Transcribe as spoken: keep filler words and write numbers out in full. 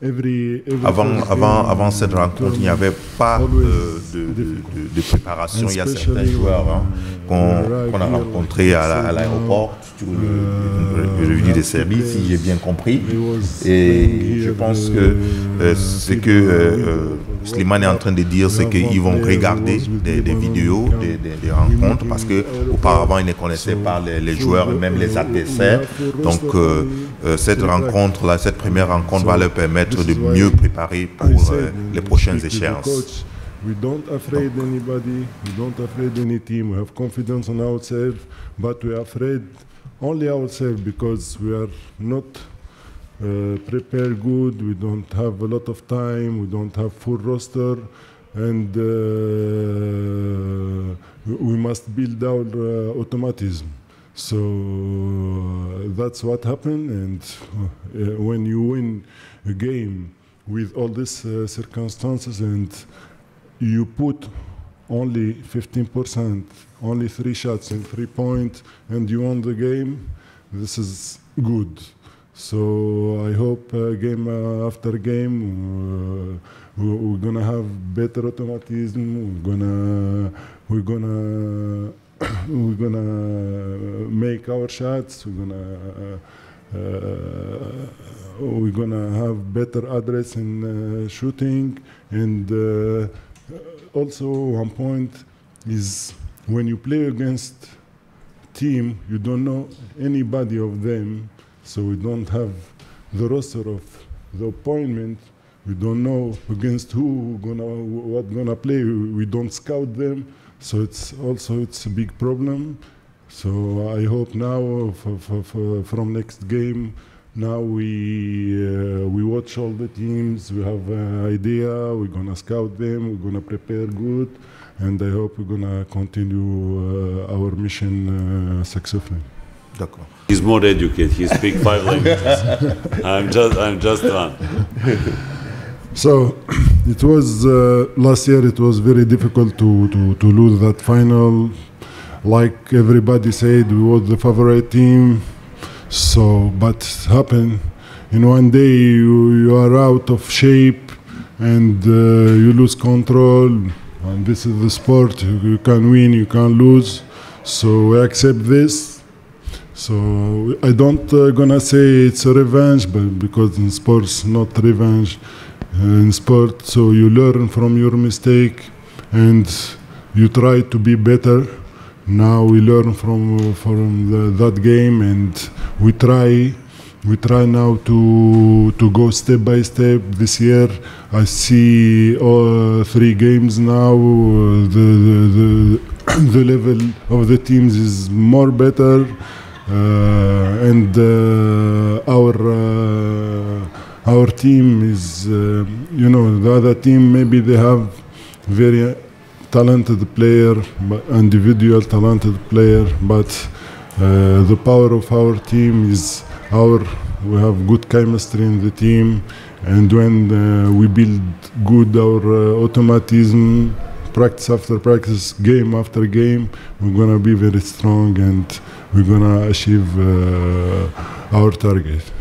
Every, every avant, avant, avant cette rencontre, il n'y avait pas de, de, de, de préparation. Il y a certains joueurs hein, qu'on qu'on a rencontrés à l'aéroport, la, je veux dire, de Serbie, si j'ai bien compris. Et je pense que euh, ce que euh, Slimane est en train de dire, c'est qu'ils vont regarder des, des vidéos, des, des, des rencontres, parce qu'auparavant, ils ne connaissaient pas les, les joueurs, même les adversaires. Donc, euh, cette rencontre-là, cette première rencontre va leur permettre de mieux préparer pour euh, les prochaines échéances. We don't afraid anybody, we don't afraid any team. We have confidence on ourselves, but we are afraid only ourselves because we are not uh, prepared good. We don't have a lot of time. We don't have full roster, and uh, we must build our uh, automatism. So that's what happened, and uh, when you win a game with all these uh, circumstances and you put only fifteen percent, only three shots and three points, and you won the game, this is good. So I hope uh, game after game uh, we're gonna have better automatism, we're gonna, we're gonna we're gonna make our shots. We're gonna uh, uh, we're gonna have better address in uh, shooting. And uh, also, one point is when you play against team, you don't know anybody of them, so we don't have the roster of the opponent. We don't know against who gonna what gonna play. We don't scout them. So it's also it's a big problem. So I hope now for, for, for from next game, now we uh, we watch all the teams. We have an idea. We're gonna scout them. We're gonna prepare good, and I hope we're gonna continue uh, our mission uh, successfully. D'accord. He's more educated. He speaks five languages. I'm just I'm just one. So. It was uh, last year. It was very difficult to, to, to lose that final. Like everybody said, we were the favorite team. So, but happened. In one day, you, you are out of shape and uh, you lose control. And this is the sport. You, you can win. You can lose. So we accept this. So I don't uh, gonna say it's a revenge, but because in sports, not revenge. In sport, so you learn from your mistake and you try to be better. Now we learn from from the, that game, and we try we try now to to go step by step. This year I see all three games now. The the, the, the level of the teams is more better, uh, and uh, our uh, our team is, uh, you know, the other team, maybe they have very talented player, individual talented player, but uh, the power of our team is our, we have good chemistry in the team, and when uh, we build good our uh, automatism, practice after practice, game after game, we're going to be very strong and we're going to achieve uh, our target.